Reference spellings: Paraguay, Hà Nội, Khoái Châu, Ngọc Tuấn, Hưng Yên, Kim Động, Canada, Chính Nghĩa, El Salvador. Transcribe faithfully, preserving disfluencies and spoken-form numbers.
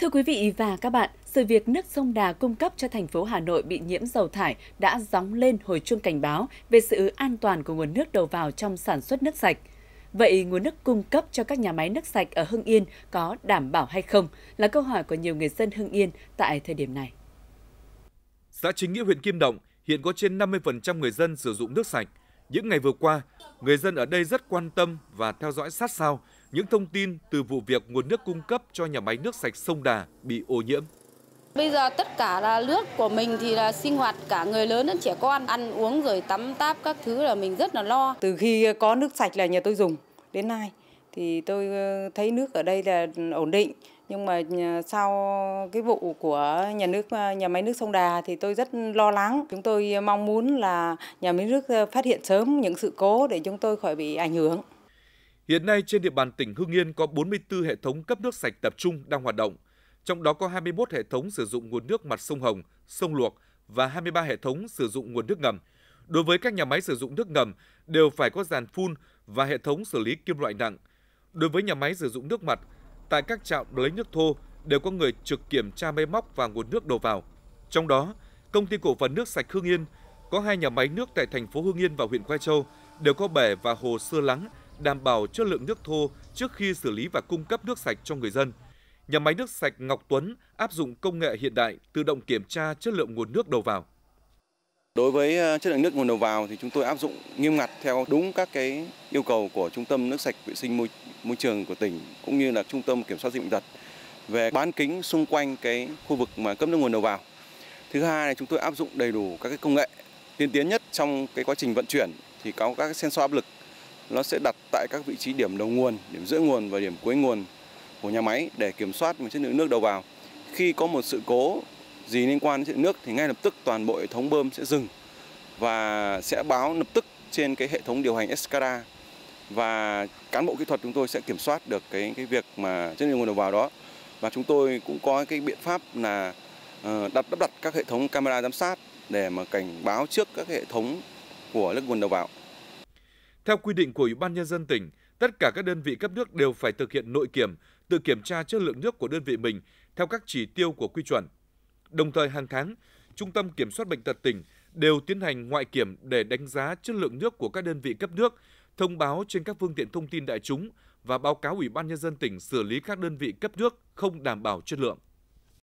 Thưa quý vị và các bạn, sự việc nước sông Đà cung cấp cho thành phố Hà Nội bị nhiễm dầu thải đã gióng lên hồi chuông cảnh báo về sự an toàn của nguồn nước đầu vào trong sản xuất nước sạch. Vậy nguồn nước cung cấp cho các nhà máy nước sạch ở Hưng Yên có đảm bảo hay không là câu hỏi của nhiều người dân Hưng Yên tại thời điểm này. Xã Chính Nghĩa, huyện Kim Động hiện có trên năm mươi phần trăm người dân sử dụng nước sạch. Những ngày vừa qua, người dân ở đây rất quan tâm và theo dõi sát sao những thông tin từ vụ việc nguồn nước cung cấp cho nhà máy nước sạch sông Đà bị ô nhiễm. Bây giờ tất cả là nước của mình thì là sinh hoạt cả người lớn đến trẻ con, ăn uống rồi tắm táp các thứ là mình rất là lo. Từ khi có nước sạch là nhà tôi dùng đến nay thì tôi thấy nước ở đây là ổn định. Nhưng mà sau cái vụ của nhà nước nhà máy nước sông Đà thì tôi rất lo lắng. Chúng tôi mong muốn là nhà máy nước phát hiện sớm những sự cố để chúng tôi khỏi bị ảnh hưởng. Hiện nay trên địa bàn tỉnh Hưng Yên có bốn mươi tư hệ thống cấp nước sạch tập trung đang hoạt động. Trong đó có hai mươi mốt hệ thống sử dụng nguồn nước mặt sông Hồng, sông Luộc và hai mươi ba hệ thống sử dụng nguồn nước ngầm. Đối với các nhà máy sử dụng nước ngầm đều phải có dàn phun và hệ thống xử lý kim loại nặng. Đối với nhà máy sử dụng nước mặt, tại các trạm lấy nước thô đều có người trực kiểm tra máy móc và nguồn nước đầu vào. Trong đó, công ty cổ phần nước sạch Hưng Yên có hai nhà máy nước tại thành phố Hưng Yên và huyện Khoái Châu đều có bể và hồ sơ lắng đảm bảo chất lượng nước thô trước khi xử lý và cung cấp nước sạch cho người dân. Nhà máy nước sạch Ngọc Tuấn áp dụng công nghệ hiện đại tự động kiểm tra chất lượng nguồn nước đầu vào. Đối với chất lượng nước nguồn đầu vào thì chúng tôi áp dụng nghiêm ngặt theo đúng các cái yêu cầu của Trung tâm Nước sạch Vệ sinh môi, môi trường của tỉnh cũng như là Trung tâm Kiểm soát dịch bệnh tật về bán kính xung quanh cái khu vực mà cấp nước nguồn đầu vào. Thứ hai là chúng tôi áp dụng đầy đủ các cái công nghệ tiên tiến nhất trong cái quá trình vận chuyển thì có các sensor áp lực, nó sẽ đặt tại các vị trí điểm đầu nguồn, điểm giữa nguồn và điểm cuối nguồn của nhà máy để kiểm soát chất lượng nước đầu vào. Khi có một sự cố gì liên quan đến chất lượng nước thì ngay lập tức toàn bộ hệ thống bơm sẽ dừng và sẽ báo lập tức trên cái hệ thống điều hành ét xê a đê a và cán bộ kỹ thuật chúng tôi sẽ kiểm soát được cái cái việc mà chất lượng nguồn đầu vào đó. Và chúng tôi cũng có cái biện pháp là đặt lắp đặt các hệ thống camera giám sát để mà cảnh báo trước các hệ thống của nước nguồn đầu vào. Theo quy định của Ủy ban Nhân dân tỉnh, tất cả các đơn vị cấp nước đều phải thực hiện nội kiểm, tự kiểm tra chất lượng nước của đơn vị mình theo các chỉ tiêu của quy chuẩn. Đồng thời hàng tháng, Trung tâm Kiểm soát Bệnh tật tỉnh đều tiến hành ngoại kiểm để đánh giá chất lượng nước của các đơn vị cấp nước, thông báo trên các phương tiện thông tin đại chúng và báo cáo Ủy ban Nhân dân tỉnh xử lý các đơn vị cấp nước không đảm bảo chất lượng.